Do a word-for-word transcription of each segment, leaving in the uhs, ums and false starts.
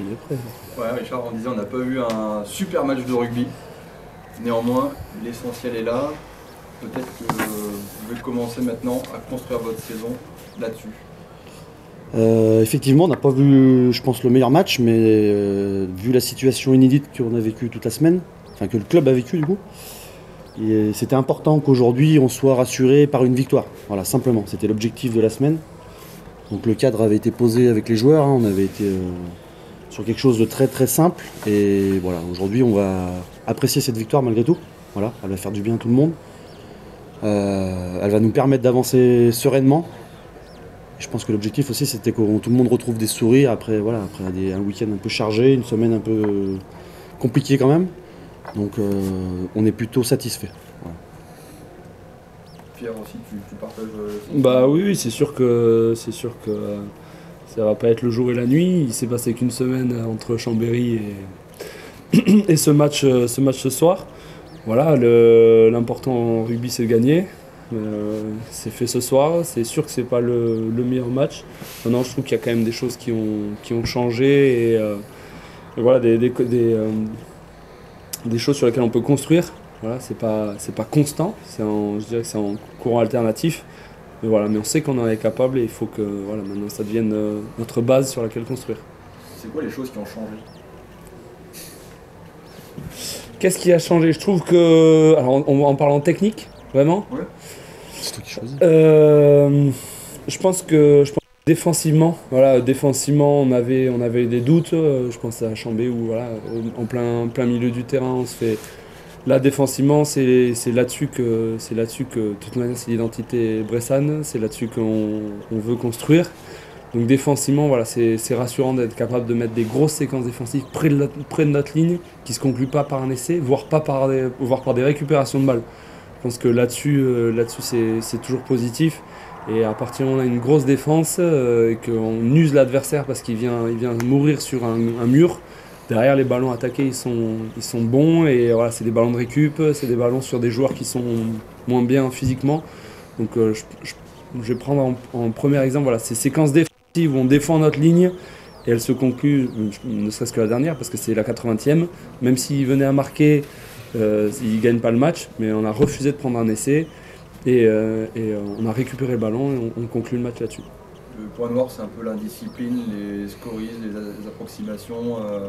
Il est prêt. Ouais, Richard, on disait on n'a pas eu un super match de rugby. Néanmoins, l'essentiel est là. Peut-être que vous pouvez commencer maintenant à construire votre saison là-dessus. Euh, effectivement, on n'a pas vu, je pense, le meilleur match, mais euh, vu la situation inédite qu'on a vécue toute la semaine, enfin que le club a vécu du coup, c'était important qu'aujourd'hui on soit rassuré par une victoire. Voilà, simplement, c'était l'objectif de la semaine. Donc le cadre avait été posé avec les joueurs, hein, on avait été euh, sur quelque chose de très très simple. Et voilà, aujourd'hui on va apprécier cette victoire malgré tout. Voilà, elle va faire du bien à tout le monde. Euh, elle va nous permettre d'avancer sereinement. Je pense que l'objectif aussi, c'était que tout le monde retrouve des sourires après, voilà, après des, un week-end un peu chargé, une semaine un peu compliquée quand même. Donc euh, on est plutôt satisfait. Voilà. Pierre aussi, tu, tu partages le... Bah oui, c'est sûr que c'est sûr que ça va pas être le jour et la nuit. Il s'est passé qu'une semaine entre Chambéry et, et ce match, ce match ce soir. Voilà, l'important en rugby, c'est de gagner. Euh, c'est fait ce soir, c'est sûr que c'est pas le, le meilleur match. Maintenant je trouve qu'il y a quand même des choses qui ont, qui ont changé et, euh, et voilà, des, des, des, euh, des choses sur lesquelles on peut construire. Voilà, c'est pas, c'est pas constant, en, je dirais que c'est en courant alternatif, mais, voilà, mais on sait qu'on en est capable et il faut que voilà, maintenant ça devienne euh, notre base sur laquelle construire. C'est quoi les choses qui ont changé ? Qu'est-ce qui a changé ? Je trouve que, alors, on, on, en parlant technique, vraiment, ouais. Euh, je pense que je pense, défensivement, voilà, défensivement, on avait, on avait des doutes. Euh, je pense à Chambé où voilà, en plein, plein milieu du terrain, on se fait. Là, défensivement, c'est là-dessus que, c'est là-dessus que, de toute manière, c'est l'identité bressane. C'est là-dessus qu'on on veut construire. Donc défensivement, voilà, c'est rassurant d'être capable de mettre des grosses séquences défensives près de, la, près de notre ligne, qui se concluent pas par un essai, voire pas par des, voire par des récupérations de balles. Je pense que là-dessus, euh, là-dessus c'est toujours positif. Et à partir du moment où on a une grosse défense euh, et qu'on use l'adversaire parce qu'il vient, il vient mourir sur un, un mur, derrière les ballons attaqués, ils sont, ils sont bons. Et voilà, c'est des ballons de récup, c'est des ballons sur des joueurs qui sont moins bien physiquement. Donc euh, je, je, je vais prendre en, en premier exemple voilà, ces séquences défensives où on défend notre ligne. Et elle se conclut, ne serait-ce que la dernière, parce que c'est la quatre-vingtième. Même s'il venait à marquer, Euh, ils ne gagnent pas le match, mais on a refusé de prendre un essai et, euh, et euh, on a récupéré le ballon et on, on conclut le match là-dessus. Le point noir, c'est un peu l'indiscipline, les scories, les, les approximations. Euh...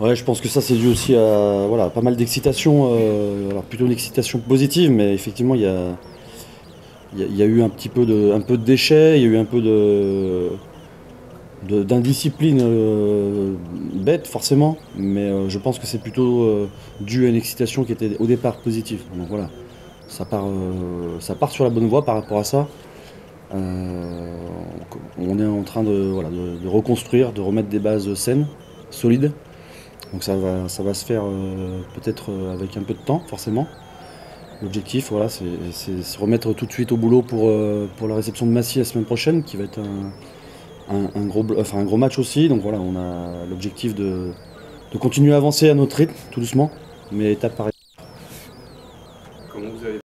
Ouais, je pense que ça, c'est dû aussi à voilà, pas mal d'excitation, euh, alors plutôt une excitation positive, mais effectivement, il y a, y, a, y a eu un petit peu de, un peu de déchets, il y a eu un peu de. d'indiscipline euh, bête forcément, mais euh, je pense que c'est plutôt euh, dû à une excitation qui était au départ positive. Donc voilà, ça part, euh, ça part sur la bonne voie par rapport à ça. Euh, on est en train de, voilà, de, de reconstruire, de remettre des bases saines, solides. Donc ça va, ça va se faire euh, peut-être avec un peu de temps forcément. L'objectif, voilà, c'est se remettre tout de suite au boulot pour, euh, pour la réception de Massy la semaine prochaine, qui va être un... Un, un, gros, enfin un gros match aussi, donc voilà, on a l'objectif de, de continuer à avancer à notre rythme, tout doucement, mais étape par étape.